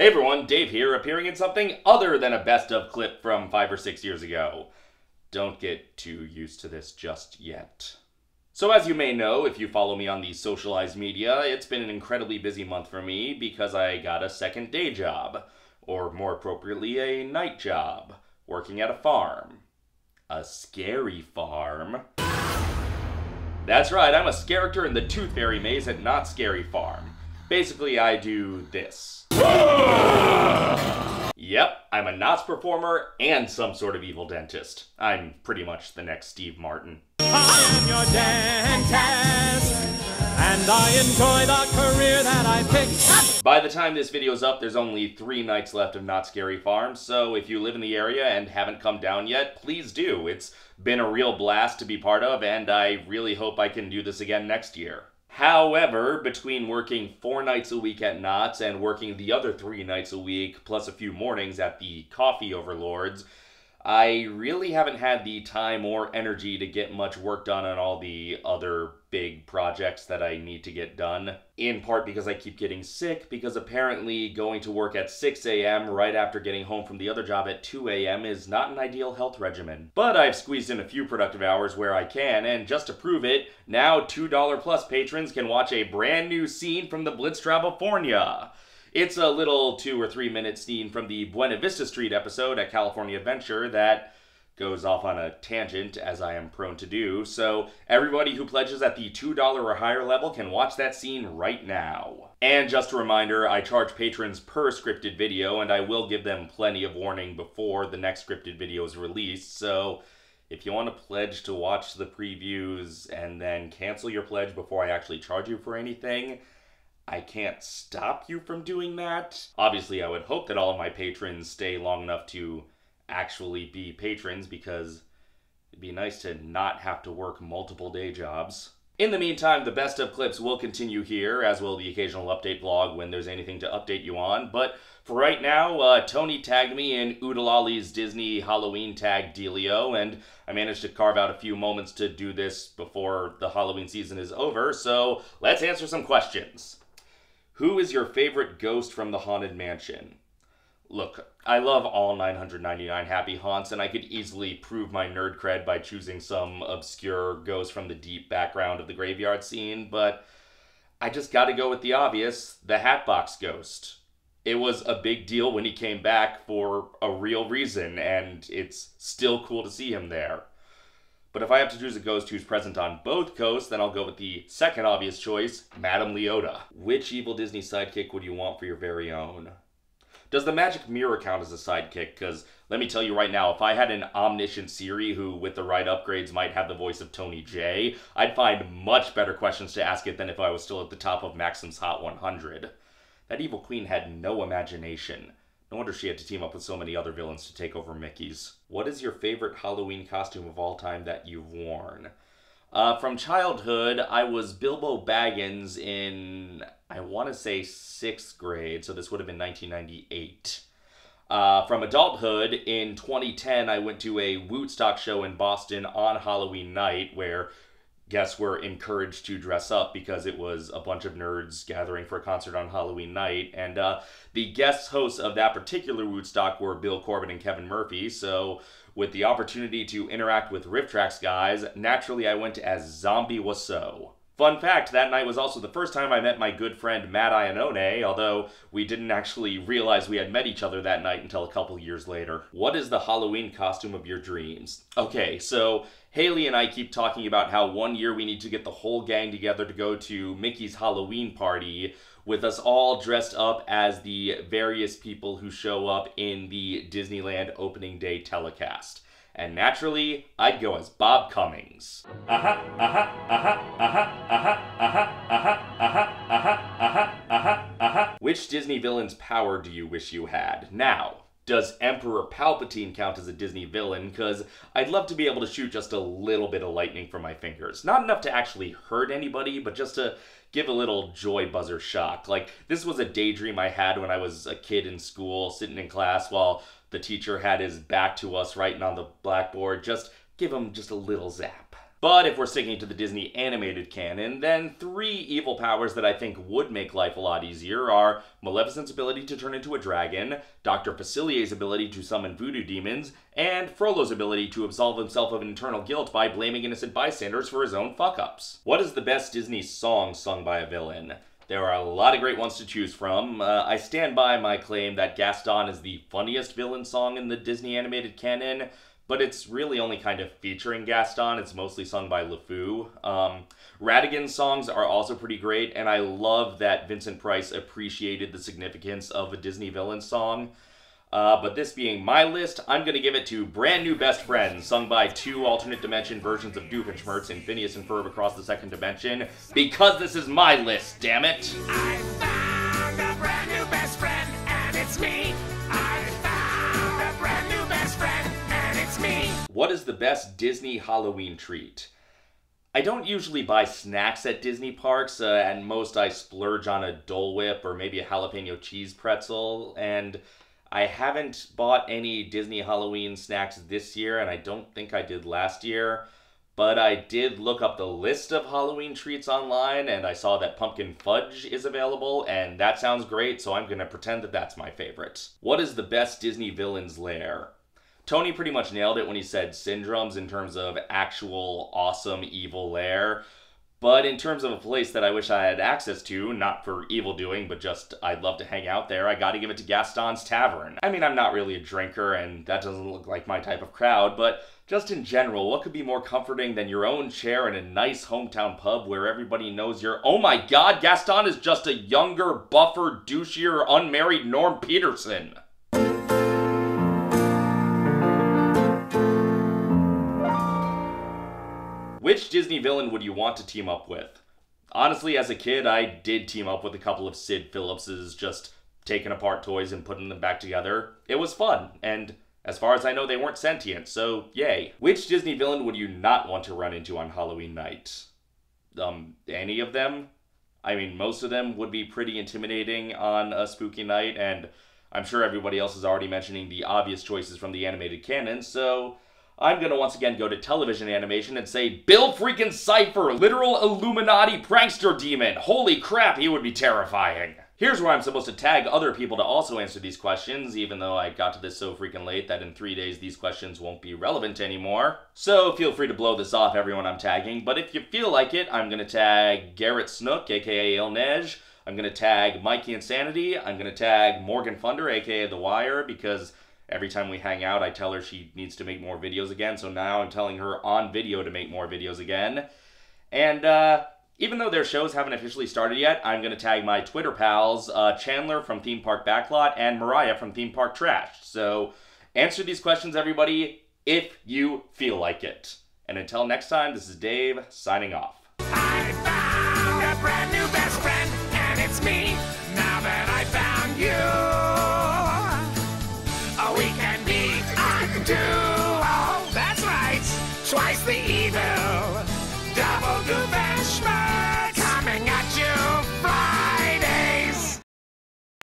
Hey everyone, Dave here, appearing in something other than a best-of clip from 5 or 6 years ago. Don't get too used to this just yet. So as you may know, if you follow me on the socialized media, it's been an incredibly busy month for me because I got a second day job, or more appropriately, a night job, working at a farm. A scary farm. That's right, I'm a scarecter in the Tooth Fairy Maze at Knott's Scary Farm. Basically, I do this. Yep, I'm a Knott's performer and some sort of evil dentist. I'm pretty much the next Steve Martin. I am your dentist, and I enjoy the career that I picked. By the time this video's up, there's only 3 nights left of Knott's Scary Farm, so if you live in the area and haven't come down yet, please do. It's been a real blast to be part of, and I really hope I can do this again next year. However, between working 4 nights a week at Knott's and working the other 3 nights a week, plus a few mornings at the Coffee Overlords, I really haven't had the time or energy to get much work done on all the other big projects that I need to get done. In part because I keep getting sick, because apparently going to work at 6 a.m. right after getting home from the other job at 2 a.m. is not an ideal health regimen. But I've squeezed in a few productive hours where I can, and just to prove it, now $2 plus patrons can watch a brand new scene from the Blitz California. It's a little 2 or 3 minute scene from the Buena Vista Street episode at California Adventure that goes off on a tangent, as I am prone to do, so everybody who pledges at the $2 or higher level can watch that scene right now. And just a reminder, I charge patrons per scripted video, and I will give them plenty of warning before the next scripted video is released, so if you want to pledge to watch the previews and then cancel your pledge before I actually charge you for anything, I can't stop you from doing that. Obviously, I would hope that all of my patrons stay long enough to actually be patrons, because it'd be nice to not have to work multiple day jobs. In the meantime, the best of clips will continue here, as will the occasional update vlog when there's anything to update you on. But for right now, Tony tagged me in Oodolally's Disney Halloween tag dealio, and I managed to carve out a few moments to do this before the Halloween season is over, so let's answer some questions. Who is your favorite ghost from the Haunted Mansion? Look, I love all 999 happy haunts, and I could easily prove my nerd cred by choosing some obscure ghost from the deep background of the graveyard scene, but I just gotta go with the obvious, the Hatbox Ghost. It was a big deal when he came back for a real reason, and it's still cool to see him there. But if I have to choose a ghost who's present on both coasts, then I'll go with the second obvious choice, Madame Leota. Which evil Disney sidekick would you want for your very own? Does the Magic Mirror count as a sidekick? Because let me tell you right now, if I had an omniscient Siri who, with the right upgrades, might have the voice of Tony Jay, I'd find much better questions to ask it than if I was still at the top of Maxim's Hot 100. That evil queen had no imagination. No wonder she had to team up with so many other villains to take over Mickey's. What is your favorite Halloween costume of all time that you've worn? From childhood, I was Bilbo Baggins in, I want to say, 6th grade, so this would have been 1998. From adulthood, in 2010, I went to a Woodstock show in Boston on Halloween night, where guests were encouraged to dress up because it was a bunch of nerds gathering for a concert on Halloween night, and the guest hosts of that particular Woodstock were Bill Corbin and Kevin Murphy, so with the opportunity to interact with Riff Trax guys, naturally I went as Zombie Wasso. Fun fact, that night was also the first time I met my good friend Matt Ionone, although we didn't actually realize we had met each other that night until a couple years later. What is the Halloween costume of your dreams? Okay, so Haley and I keep talking about how one year we need to get the whole gang together to go to Mickey's Halloween party, with us all dressed up as the various people who show up in the Disneyland opening day telecast. And naturally, I'd go as Bob Cummings. Which Disney villain's power do you wish you had? Now, does Emperor Palpatine count as a Disney villain? Because I'd love to be able to shoot just a little bit of lightning from my fingers. Not enough to actually hurt anybody, but just to give a little joy buzzer shock. Like, this was a daydream I had when I was a kid in school, sitting in class while the teacher had his back to us writing on the blackboard. Just give him just a little zap. But if we're sticking to the Disney animated canon, then three evil powers that I think would make life a lot easier are Maleficent's ability to turn into a dragon, Dr. Facilier's ability to summon voodoo demons, and Frollo's ability to absolve himself of internal guilt by blaming innocent bystanders for his own fuck-ups. What is the best Disney song sung by a villain? There are a lot of great ones to choose from. I stand by my claim that Gaston is the funniest villain song in the Disney animated canon, but it's really only kind of featuring Gaston. It's mostly sung by LeFou. Rattigan's songs are also pretty great, and I love that Vincent Price appreciated the significance of a Disney villain song. But this being my list, I'm going to give it to Brand New Best Friends, sung by two alternate dimension versions of Doofenshmirtz in Phineas and Ferb Across the Second Dimension, because this is my list, damn it! I found a brand new best friend, and it's me! I found a brand new best friend, and it's me! What is the best Disney Halloween treat? I don't usually buy snacks at Disney parks. At most I splurge on a Dole Whip or maybe a jalapeno cheese pretzel, and I haven't bought any Disney Halloween snacks this year, and I don't think I did last year, but I did look up the list of Halloween treats online, and I saw that pumpkin fudge is available, and that sounds great, so I'm going to pretend that that's my favorite. What is the best Disney villain's lair? Tony pretty much nailed it when he said syndromes in terms of actual awesome evil lair. But in terms of a place that I wish I had access to, not for evil doing, but just I'd love to hang out there, I gotta give it to Gaston's Tavern. I mean, I'm not really a drinker, and that doesn't look like my type of crowd, but just in general, what could be more comforting than your own chair in a nice hometown pub where everybody knows you're— Oh my god, Gaston is just a younger, buffer, douchier, unmarried Norm Peterson! Which Disney villain would you want to team up with? Honestly, as a kid, I did team up with a couple of Sid Phillips's, just taking apart toys and putting them back together. It was fun, and as far as I know, they weren't sentient, so yay. Which Disney villain would you not want to run into on Halloween night? Any of them? I mean, most of them would be pretty intimidating on a spooky night, and I'm sure everybody else is already mentioning the obvious choices from the animated canon, so I'm gonna once again go to television animation and say Bill freaking Cipher, literal Illuminati prankster demon. Holy crap, he would be terrifying. Here's where I'm supposed to tag other people to also answer these questions, even though I got to this so freaking late that in 3 days these questions won't be relevant anymore. So feel free to blow this off, everyone I'm tagging, but if you feel like it, I'm gonna tag Garrett Snook, aka Il Nej. I'm gonna tag Mikey Insanity. I'm gonna tag Morgan Funder, aka The Wire, because every time we hang out, I tell her she needs to make more videos again, so now I'm telling her on video to make more videos again. And even though their shows haven't officially started yet, I'm going to tag my Twitter pals, Chandler from Theme Park Backlot and Mariah from Theme Park Trashed. So answer these questions, everybody, if you feel like it. And until next time, this is Dave, signing off. I found a brand new best friend, and it's me, now that I found you. Do. Oh, that's right, twice the evil, double Doofenshmirtz.